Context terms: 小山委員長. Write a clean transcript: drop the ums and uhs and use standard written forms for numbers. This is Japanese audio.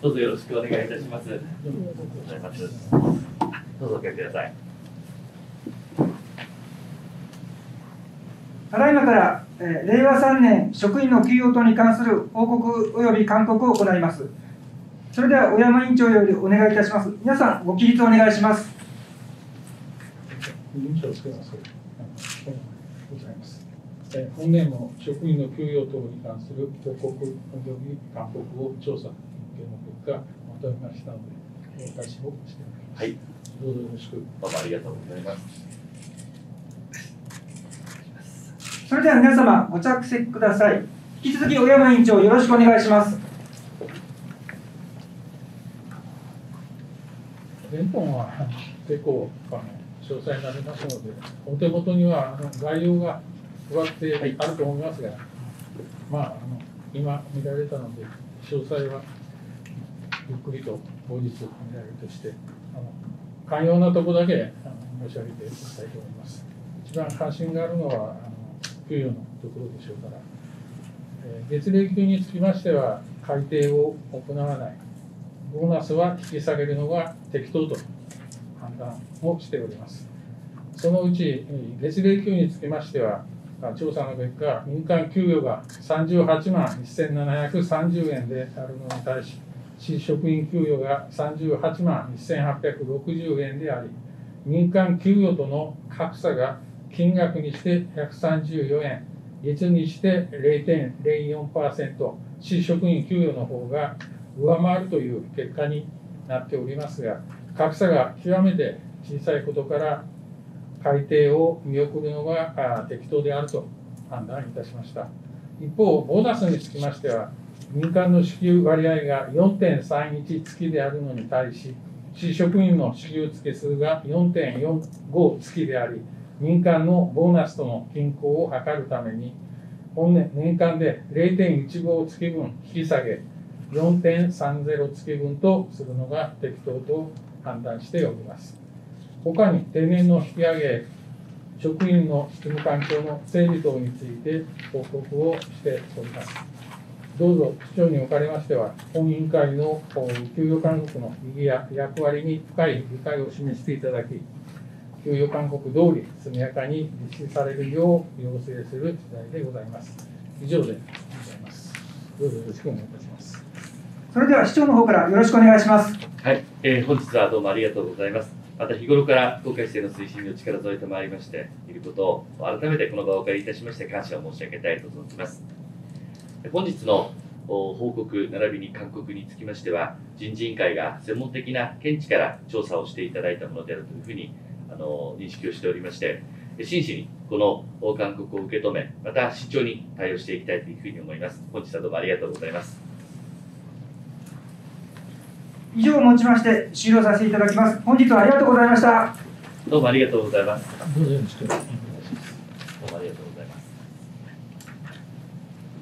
どうぞよろしくお願いいたします。どうぞお聞きください。ただいまから、令和3年職員の給与等に関する報告及び勧告を行います。それでは小山委員長よりお願いいたします。皆さんご起立お願いします。本年も職員の給与等に関する報告及び勧告を調査研究の結果まとめましたので、お返しをしております。はい、どうぞよろしく。どうもありがとうございます。それでは皆様ご着席ください。引き続き小山委員長よろしくお願いします。原本は結構詳細になりますので、お手元には概要が加わってあると思いますが、まあ、今見られたので、詳細はゆっくりと後日見られるとして、寛容なところだけ申し上げておきたいと思います。一番関心があるのは給与のところでしょうから、月例給につきましては、改定を行わない、ボーナスは引き下げるのが適当と判断をしております。そのうち月例給につきましては、調査の結果、民間給与が38万1730円であるのに対し、市職員給与が38万1860円であり、民間給与との格差が金額にして134円、率にして 0.04%、市職員給与の方が上回るという結果になっておりますが、格差が極めて小さいことから、改定を見送るのが適当であると判断いたしました。一方、ボーナスにつきましては、民間の支給割合が 4.31 月であるのに対し、市職員の支給月数が 4.45 月であり、民間のボーナスとの均衡を図るために、本年年間で 0.15 月分引き下げ、4.30 月分とするのが適当と判断しております。他に定年の引き上げ、職員の執務環境の整備等について報告をしております。どうぞ区長におかれましては、本委員会の給与勧告の意義や役割に深い理解を示していただき、給与勧告通り速やかに実施されるよう要請する次第でございます。以上でございます。どうぞよろしくお願いいたします。それでは市長の方からよろしくお願いします。はい、本日はどうもありがとうございます。また日頃から党改正の推進にお力添えてまいりましていることを改めてこの場をお借りいたしまして感謝を申し上げたいと存じます。本日の報告並びに勧告につきましては、人事委員会が専門的な見地から調査をしていただいたものであるというふうに認識をしておりまして、真摯にこの勧告を受け止め、また慎重に対応していきたいというふうに思います。本日はどうもありがとうございます。以上をもちまして終了させていただきます。本日はありがとうございました。どうもありがとうございます。